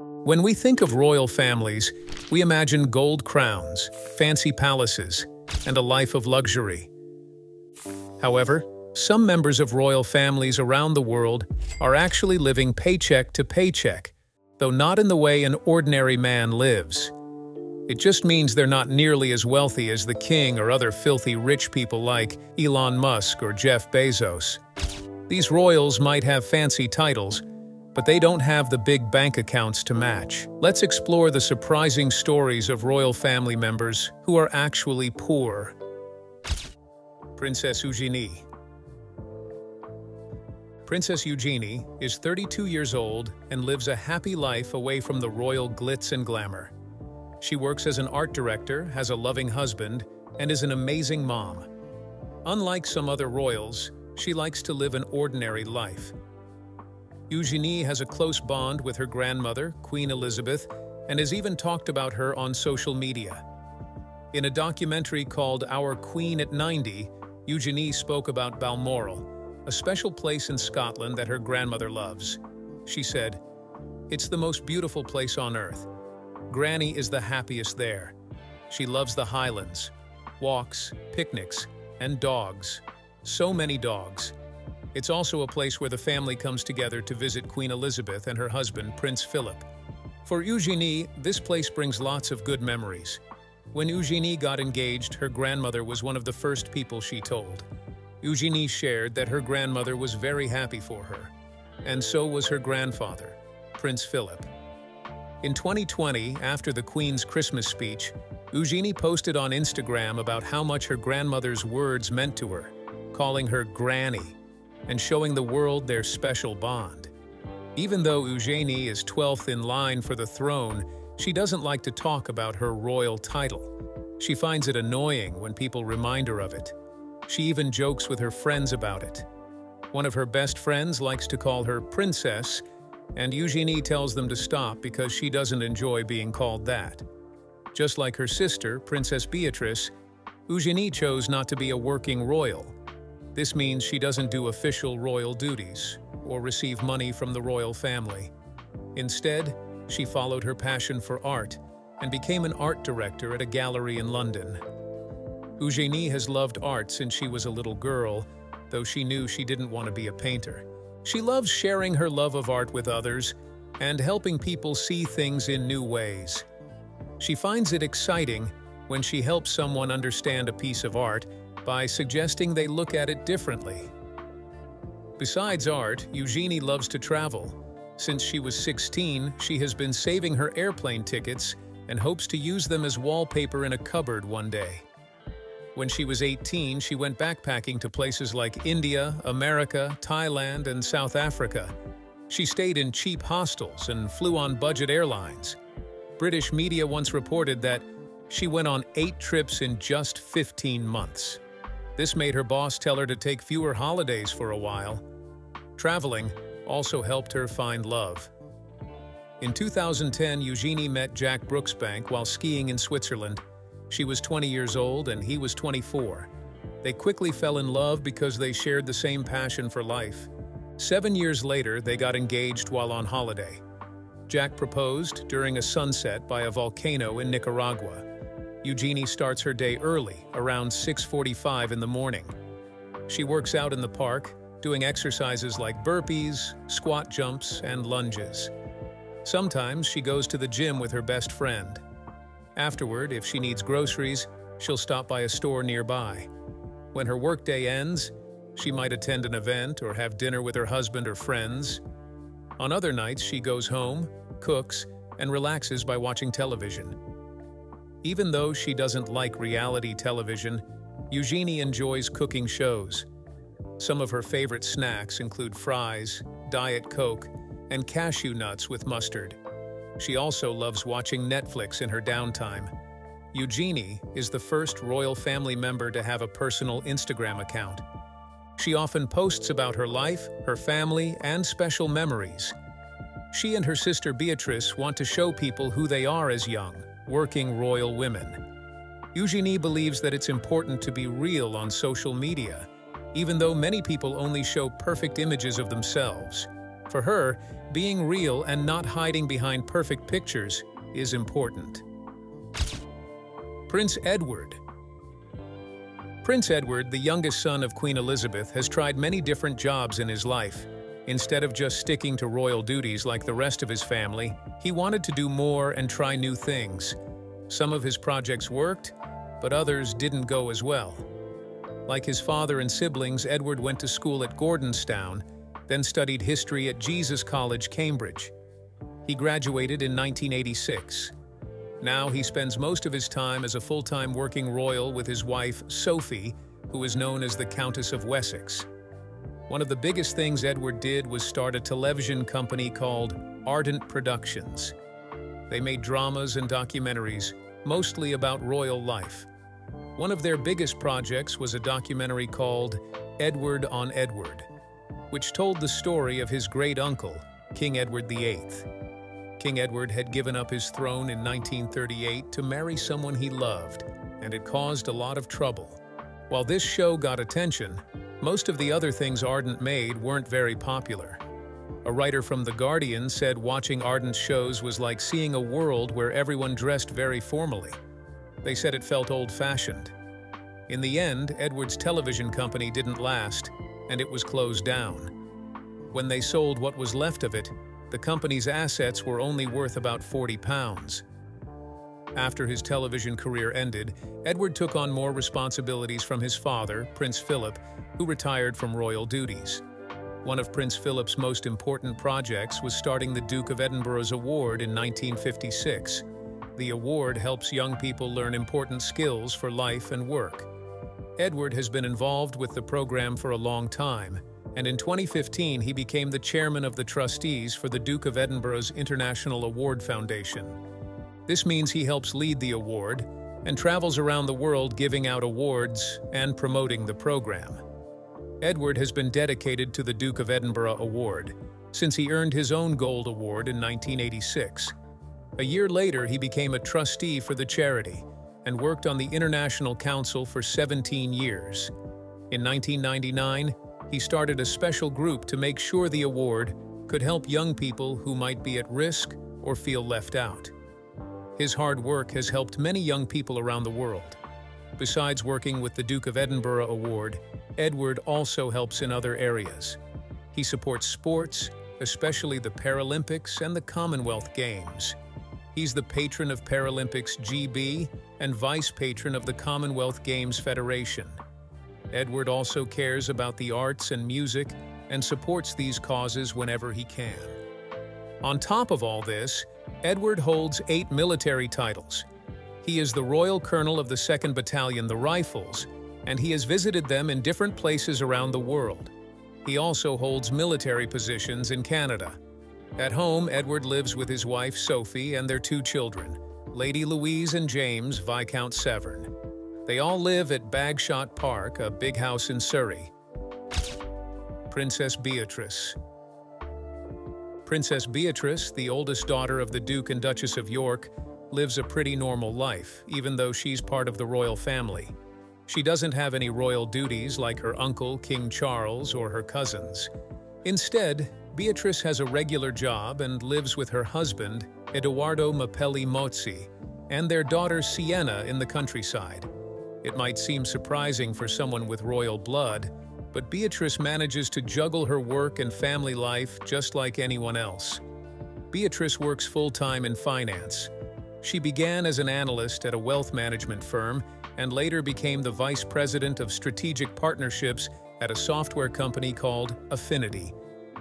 When we think of royal families, we imagine gold crowns, fancy palaces, and a life of luxury. However, some members of royal families around the world are actually living paycheck to paycheck, though not in the way an ordinary man lives. It just means they're not nearly as wealthy as the king or other filthy rich people like Elon Musk or Jeff Bezos. These royals might have fancy titles, but they don't have the big bank accounts to match. Let's explore the surprising stories of royal family members who are actually poor. Princess Eugenie. Princess Eugenie is 32 years old and lives a happy life away from the royal glitz and glamour. She works as an art director, has a loving husband, and is an amazing mom. Unlike some other royals, she likes to live an ordinary life. Eugenie has a close bond with her grandmother, Queen Elizabeth, and has even talked about her on social media. In a documentary called Our Queen at 90, Eugenie spoke about Balmoral, a special place in Scotland that her grandmother loves. She said, "It's the most beautiful place on earth. Granny is the happiest there. She loves the Highlands, walks, picnics, and dogs. So many dogs." It's also a place where the family comes together to visit Queen Elizabeth and her husband, Prince Philip. For Eugenie, this place brings lots of good memories. When Eugenie got engaged, her grandmother was one of the first people she told. Eugenie shared that her grandmother was very happy for her, and so was her grandfather, Prince Philip. In 2020, after the Queen's Christmas speech, Eugenie posted on Instagram about how much her grandmother's words meant to her, calling her Granny, and showing the world their special bond. Even though Eugenie is 12th in line for the throne, she doesn't like to talk about her royal title. She finds it annoying when people remind her of it. She even jokes with her friends about it. One of her best friends likes to call her Princess, and Eugenie tells them to stop because she doesn't enjoy being called that. Just like her sister, Princess Beatrice, Eugenie chose not to be a working royal. This means she doesn't do official royal duties or receive money from the royal family. Instead, she followed her passion for art and became an art director at a gallery in London. Eugenie has loved art since she was a little girl, though she knew she didn't want to be a painter. She loves sharing her love of art with others and helping people see things in new ways. She finds it exciting when she helps someone understand a piece of art by suggesting they look at it differently. Besides art, Eugenie loves to travel. Since she was 16, she has been saving her airplane tickets and hopes to use them as wallpaper in a cupboard one day. When she was 18, she went backpacking to places like India, America, Thailand, and South Africa. She stayed in cheap hostels and flew on budget airlines. British media once reported that she went on 8 trips in just 15 months. This made her boss tell her to take fewer holidays for a while. Traveling also helped her find love. In 2010, Eugenie met Jack Brooksbank while skiing in Switzerland. She was 20 years old and he was 24. They quickly fell in love because they shared the same passion for life. 7 years later, they got engaged while on holiday. Jack proposed during a sunset by a volcano in Nicaragua. Eugenie starts her day early, around 6:45 in the morning. She works out in the park, doing exercises like burpees, squat jumps, and lunges. Sometimes she goes to the gym with her best friend. Afterward, if she needs groceries, she'll stop by a store nearby. When her workday ends, she might attend an event or have dinner with her husband or friends. On other nights, she goes home, cooks, and relaxes by watching television. Even though she doesn't like reality television, Eugenie enjoys cooking shows. Some of her favorite snacks include fries, Diet Coke, and cashew nuts with mustard. She also loves watching Netflix in her downtime. Eugenie is the first royal family member to have a personal Instagram account. She often posts about her life, her family, and special memories. She and her sister Beatrice want to show people who they are as young, working royal women. Eugenie believes that it's important to be real on social media, even though many people only show perfect images of themselves. For her, being real and not hiding behind perfect pictures is important. Prince Edward. Prince Edward, the youngest son of Queen Elizabeth, has tried many different jobs in his life. Instead of just sticking to royal duties like the rest of his family, he wanted to do more and try new things. Some of his projects worked, but others didn't go as well. Like his father and siblings, Edward went to school at Gordonstoun, then studied history at Jesus College, Cambridge. He graduated in 1986. Now he spends most of his time as a full-time working royal with his wife, Sophie, who is known as the Countess of Wessex. One of the biggest things Edward did was start a television company called Ardent Productions. They made dramas and documentaries, mostly about royal life. One of their biggest projects was a documentary called Edward on Edward, which told the story of his great uncle, King Edward VIII. King Edward had given up his throne in 1938 to marry someone he loved, and it caused a lot of trouble. While this show got attention, most of the other things Ardent made weren't very popular. A writer from The Guardian said watching Ardent's shows was like seeing a world where everyone dressed very formally. They said it felt old-fashioned. In the end, Edward's television company didn't last, and it was closed down. When they sold what was left of it, the company's assets were only worth about £40. After his television career ended, Edward took on more responsibilities from his father, Prince Philip, who retired from royal duties. One of Prince Philip's most important projects was starting the Duke of Edinburgh's Award in 1956. The award helps young people learn important skills for life and work. Edward has been involved with the program for a long time, and in 2015 he became the chairman of the trustees for the Duke of Edinburgh's International Award Foundation. This means he helps lead the award and travels around the world giving out awards and promoting the program. Edward has been dedicated to the Duke of Edinburgh Award since he earned his own Gold Award in 1986. A year later, he became a trustee for the charity and worked on the International Council for 17 years. In 1999, he started a special group to make sure the award could help young people who might be at risk or feel left out. His hard work has helped many young people around the world. Besides working with the Duke of Edinburgh Award, Edward also helps in other areas. He supports sports, especially the Paralympics and the Commonwealth Games. He's the patron of Paralympics GB and vice patron of the Commonwealth Games Federation. Edward also cares about the arts and music and supports these causes whenever he can. On top of all this, Edward holds 8 military titles. He is the Royal Colonel of the 2nd Battalion, the Rifles, and he has visited them in different places around the world. He also holds military positions in Canada. At home, Edward lives with his wife, Sophie, and their 2 children, Lady Louise and James, Viscount Severn. They all live at Bagshot Park, a big house in Surrey. Princess Beatrice. Princess Beatrice, the oldest daughter of the Duke and Duchess of York, lives a pretty normal life, even though she's part of the royal family. She doesn't have any royal duties like her uncle, King Charles, or her cousins. Instead, Beatrice has a regular job and lives with her husband, Eduardo Mapelli Mozzi, and their daughter Sienna in the countryside. It might seem surprising for someone with royal blood, but Beatrice manages to juggle her work and family life just like anyone else. Beatrice works full-time in finance. She began as an analyst at a wealth management firm and later became the vice president of strategic partnerships at a software company called Affinity.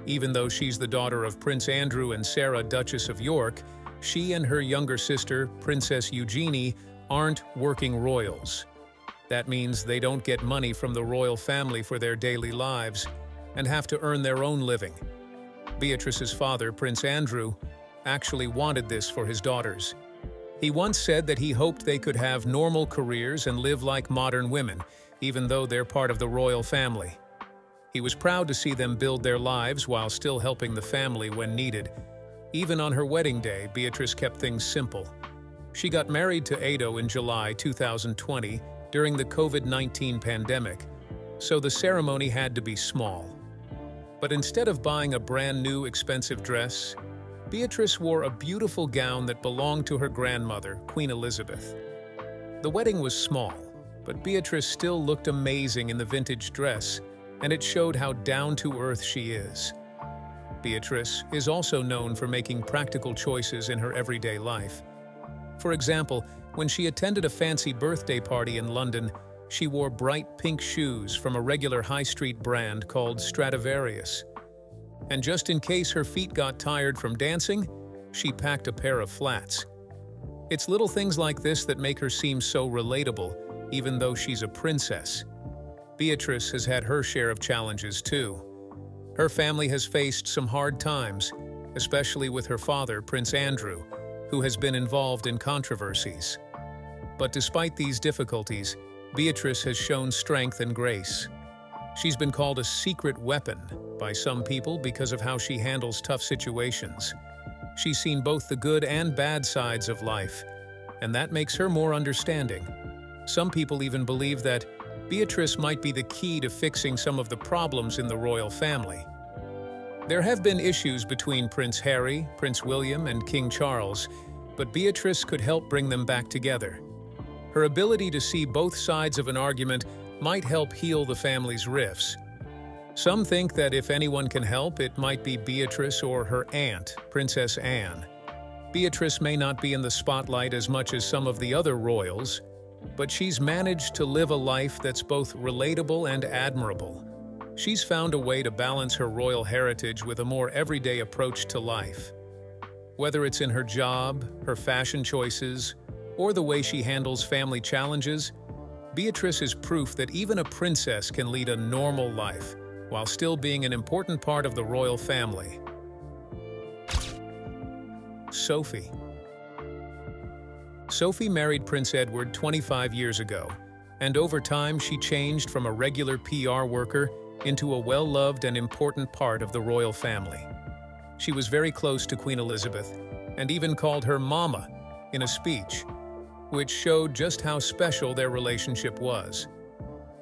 Even though she's the daughter of Prince Andrew and Sarah, Duchess of York, she and her younger sister, Princess Eugenie, aren't working royals. That means they don't get money from the royal family for their daily lives and have to earn their own living. Beatrice's father, Prince Andrew, actually wanted this for his daughters. He once said that he hoped they could have normal careers and live like modern women, even though they're part of the royal family. He was proud to see them build their lives while still helping the family when needed. Even on her wedding day, Beatrice kept things simple. She got married to Edo in July 2020 during the COVID-19 pandemic, so the ceremony had to be small. But instead of buying a brand new expensive dress, Beatrice wore a beautiful gown that belonged to her grandmother, Queen Elizabeth. The wedding was small, but Beatrice still looked amazing in the vintage dress, and it showed how down-to-earth she is. Beatrice is also known for making practical choices in her everyday life. For example, when she attended a fancy birthday party in London, she wore bright pink shoes from a regular high street brand called Stradivarius. And just in case her feet got tired from dancing, she packed a pair of flats. It's little things like this that make her seem so relatable, even though she's a princess. Beatrice has had her share of challenges too. Her family has faced some hard times, especially with her father, Prince Andrew, who has been involved in controversies. But despite these difficulties, Beatrice has shown strength and grace. She's been called a secret weapon by some people because of how she handles tough situations. She's seen both the good and bad sides of life, and that makes her more understanding. Some people even believe that Beatrice might be the key to fixing some of the problems in the royal family. There have been issues between Prince Harry, Prince William, and King Charles, but Beatrice could help bring them back together. Her ability to see both sides of an argument might help heal the family's rifts. Some think that if anyone can help, it might be Beatrice or her aunt, Princess Anne. Beatrice may not be in the spotlight as much as some of the other royals, but she's managed to live a life that's both relatable and admirable. She's found a way to balance her royal heritage with a more everyday approach to life. Whether it's in her job, her fashion choices, or the way she handles family challenges, Beatrice is proof that even a princess can lead a normal life while still being an important part of the royal family. Sophie. Sophie married Prince Edward 25 years ago, and over time she changed from a regular PR worker into a well-loved and important part of the royal family. She was very close to Queen Elizabeth and even called her Mama in a speech, which showed just how special their relationship was.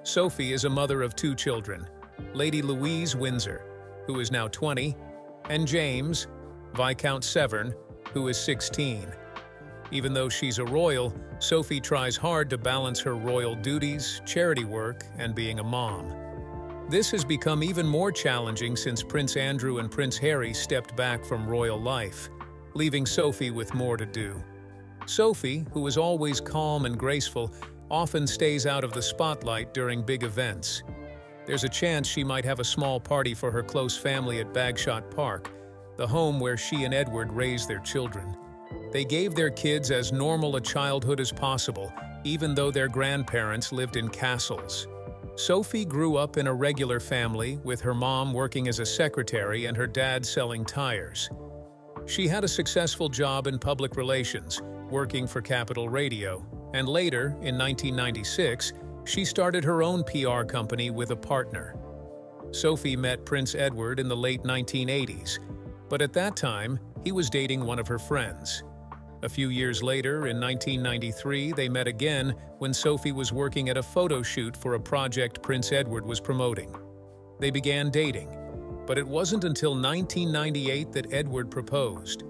Sophie is a mother of two children, Lady Louise Windsor, who is now 20, and James, Viscount Severn, who is 16. Even though she's a royal, Sophie tries hard to balance her royal duties, charity work, and being a mom. This has become even more challenging since Prince Andrew and Prince Harry stepped back from royal life, leaving Sophie with more to do. Sophie, who is always calm and graceful, often stays out of the spotlight during big events. There's a chance she might have a small party for her close family at Bagshot Park, the home where she and Edward raised their children. They gave their kids as normal a childhood as possible, even though their grandparents lived in castles. Sophie grew up in a regular family, with her mom working as a secretary and her dad selling tires. She had a successful job in public relations, working for Capital Radio, and later, in 1996, she started her own PR company with a partner. Sophie met Prince Edward in the late 1980s, but at that time, he was dating one of her friends. A few years later, in 1993, they met again when Sophie was working at a photo shoot for a project Prince Edward was promoting. They began dating, but it wasn't until 1998 that Edward proposed.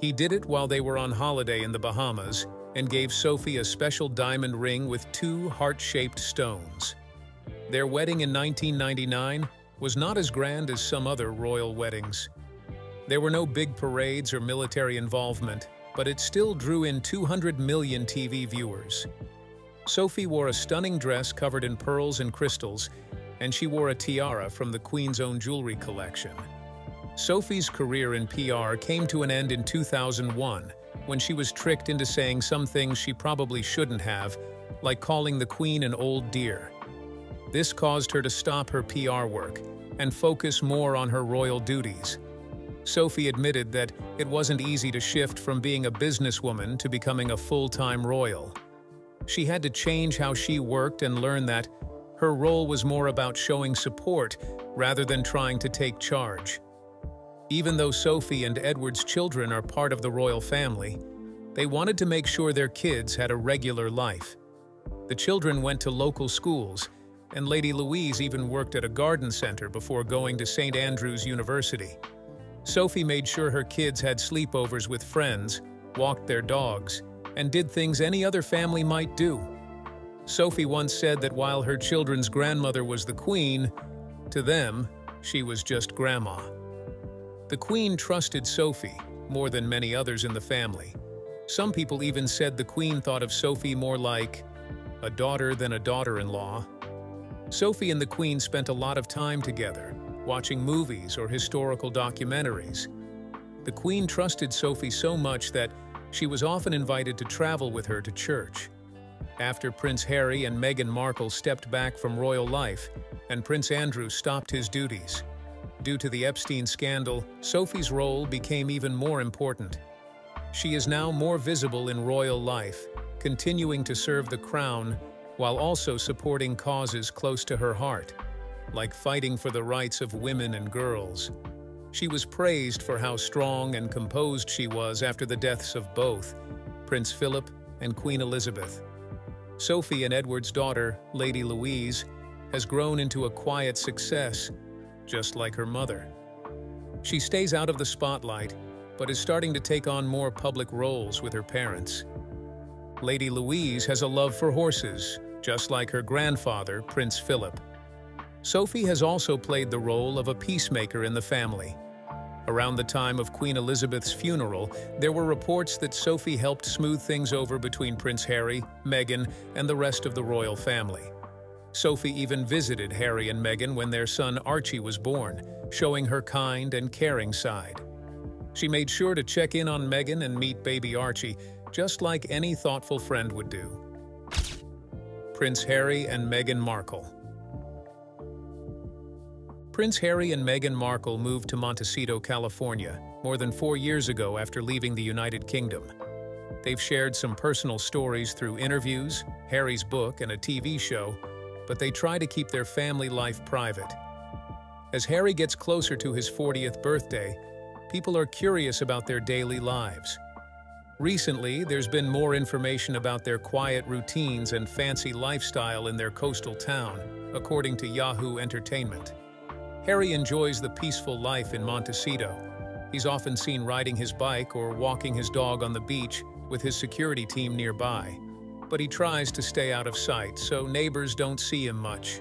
He did it while they were on holiday in the Bahamas and gave Sophie a special diamond ring with two heart-shaped stones. Their wedding in 1999 was not as grand as some other royal weddings. There were no big parades or military involvement, but it still drew in 200 million TV viewers. Sophie wore a stunning dress covered in pearls and crystals, and she wore a tiara from the Queen's own jewelry collection. Sophie's career in PR came to an end in 2001, when she was tricked into saying some things she probably shouldn't have, like calling the Queen an old dear. This caused her to stop her PR work and focus more on her royal duties. Sophie admitted that it wasn't easy to shift from being a businesswoman to becoming a full-time royal. She had to change how she worked and learn that her role was more about showing support rather than trying to take charge. Even though Sophie and Edward's children are part of the royal family, they wanted to make sure their kids had a regular life. The children went to local schools, and Lady Louise even worked at a garden center before going to St. Andrews University. Sophie made sure her kids had sleepovers with friends, walked their dogs, and did things any other family might do. Sophie once said that while her children's grandmother was the Queen, to them, she was just Grandma. The Queen trusted Sophie more than many others in the family. Some people even said the Queen thought of Sophie more like a daughter than a daughter-in-law. Sophie and the Queen spent a lot of time together, watching movies or historical documentaries. The Queen trusted Sophie so much that she was often invited to travel with her to church. After Prince Harry and Meghan Markle stepped back from royal life and Prince Andrew stopped his duties. Due to the Epstein scandal, Sophie's role became even more important. She is now more visible in royal life, continuing to serve the crown while also supporting causes close to her heart, like fighting for the rights of women and girls. She was praised for how strong and composed she was after the deaths of both Prince Philip and Queen Elizabeth. Sophie and Edward's daughter, Lady Louise, has grown into a quiet success, just like her mother. She stays out of the spotlight, but is starting to take on more public roles with her parents. Lady Louise has a love for horses, just like her grandfather, Prince Philip. Sophie has also played the role of a peacemaker in the family. Around the time of Queen Elizabeth's funeral, there were reports that Sophie helped smooth things over between Prince Harry, Meghan, and the rest of the royal family. Sophie even visited Harry and Meghan when their son Archie was born, showing her kind and caring side. She made sure to check in on Meghan and meet baby Archie, just like any thoughtful friend would do. Prince Harry and Meghan Markle. Prince Harry and Meghan Markle moved to Montecito, California, more than 4 years ago after leaving the United Kingdom. They've shared some personal stories through interviews, Harry's book, and a TV show, but they try to keep their family life private. As Harry gets closer to his 40th birthday, people are curious about their daily lives. Recently, there's been more information about their quiet routines and fancy lifestyle in their coastal town, according to Yahoo Entertainment. Harry enjoys the peaceful life in Montecito. He's often seen riding his bike or walking his dog on the beach with his security team nearby, but he tries to stay out of sight so neighbors don't see him much.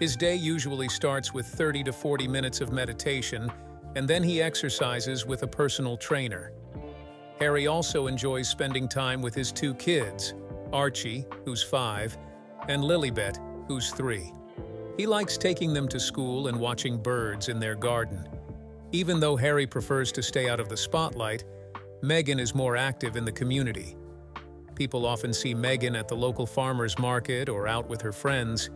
His day usually starts with 30 to 40 minutes of meditation, and then he exercises with a personal trainer. Harry also enjoys spending time with his two kids, Archie, who's 5, and Lilibet, who's 3. He likes taking them to school and watching birds in their garden. Even though Harry prefers to stay out of the spotlight, Meghan is more active in the community. People often see Meghan at the local farmers market or out with her friends.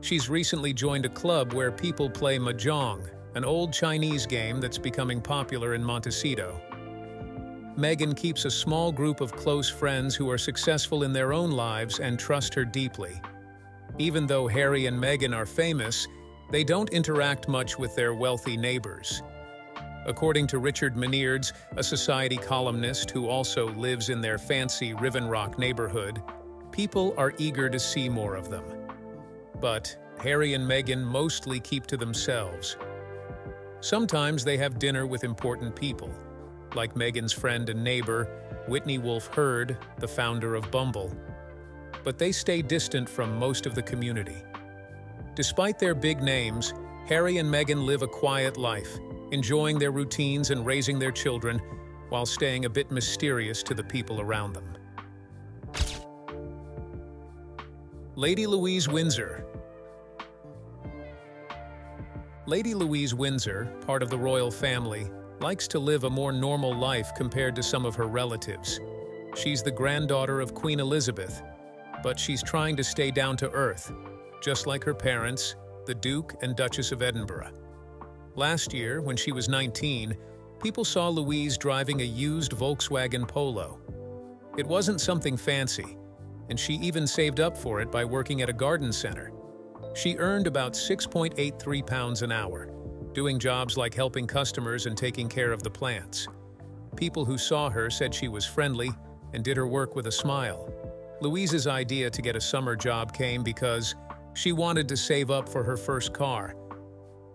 She's recently joined a club where people play mahjong, an old Chinese game that's becoming popular in Montecito. Meghan keeps a small group of close friends who are successful in their own lives and trust her deeply. Even though Harry and Meghan are famous, they don't interact much with their wealthy neighbors. According to Richard Menards, a society columnist who also lives in their fancy Rivenrock neighborhood, people are eager to see more of them. But Harry and Meghan mostly keep to themselves. Sometimes they have dinner with important people, like Meghan's friend and neighbor, Whitney Wolfe Hurd, the founder of Bumble. But they stay distant from most of the community. Despite their big names, Harry and Meghan live a quiet life, enjoying their routines and raising their children while staying a bit mysterious to the people around them. Lady Louise Windsor. Lady Louise Windsor, part of the royal family, likes to live a more normal life compared to some of her relatives. She's the granddaughter of Queen Elizabeth, but she's trying to stay down to earth, just like her parents, the Duke and Duchess of Edinburgh. Last year, when she was 19, people saw Louise driving a used Volkswagen Polo. It wasn't something fancy, and she even saved up for it by working at a garden center. She earned about 6.83 pounds an hour, doing jobs like helping customers and taking care of the plants. People who saw her said she was friendly and did her work with a smile. Louise's idea to get a summer job came because She wanted to save up for her first car.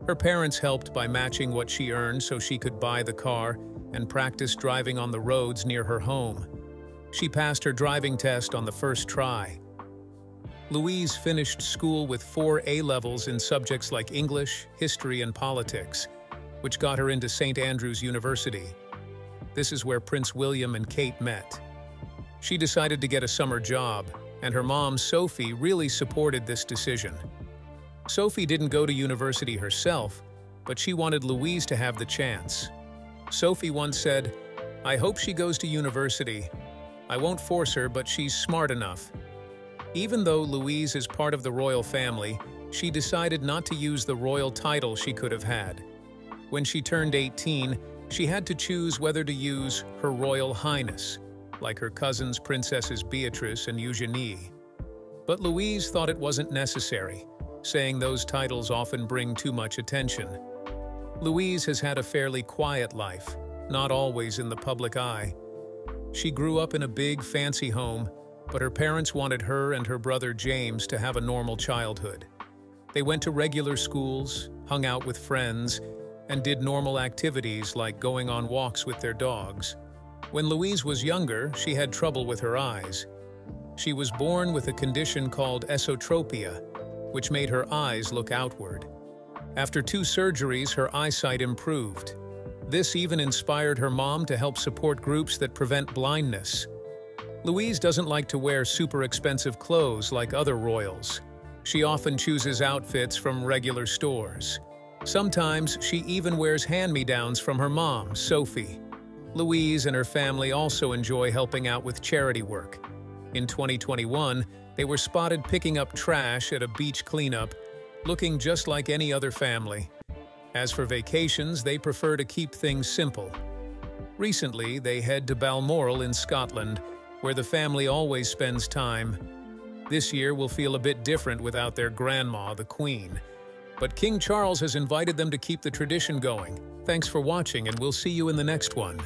Her parents helped by matching what she earned so she could buy the car and practice driving on the roads near her home. She passed her driving test on the first try. Louise finished school with 4 A-levels in subjects like English, history, and politics, which got her into St. Andrews University. This is where Prince William and Kate met. She decided to get a summer job, and her mom, Sophie, really supported this decision. Sophie didn't go to university herself, but she wanted Louise to have the chance. Sophie once said, "I hope she goes to university. I won't force her, but she's smart enough." Even though Louise is part of the royal family, she decided not to use the royal title she could have had. When she turned 18, she had to choose whether to use Her Royal Highness, like her cousins Princesses Beatrice and Eugenie. But Louise thought it wasn't necessary, saying those titles often bring too much attention. Louise has had a fairly quiet life, not always in the public eye. She grew up in a big, fancy home, but her parents wanted her and her brother James to have a normal childhood. They went to regular schools, hung out with friends, and did normal activities like going on walks with their dogs. When Louise was younger, she had trouble with her eyes. She was born with a condition called esotropia, which made her eyes look outward. After 2 surgeries, her eyesight improved. This even inspired her mom to help support groups that prevent blindness. Louise doesn't like to wear super expensive clothes like other royals. She often chooses outfits from regular stores. Sometimes she even wears hand-me-downs from her mom, Sophie. Louise and her family also enjoy helping out with charity work. In 2021, they were spotted picking up trash at a beach cleanup, looking just like any other family. As for vacations, they prefer to keep things simple. Recently, they head to Balmoral in Scotland, where the family always spends time. This year will feel a bit different without their grandma, the Queen. But King Charles has invited them to keep the tradition going. Thanks for watching, and we'll see you in the next one.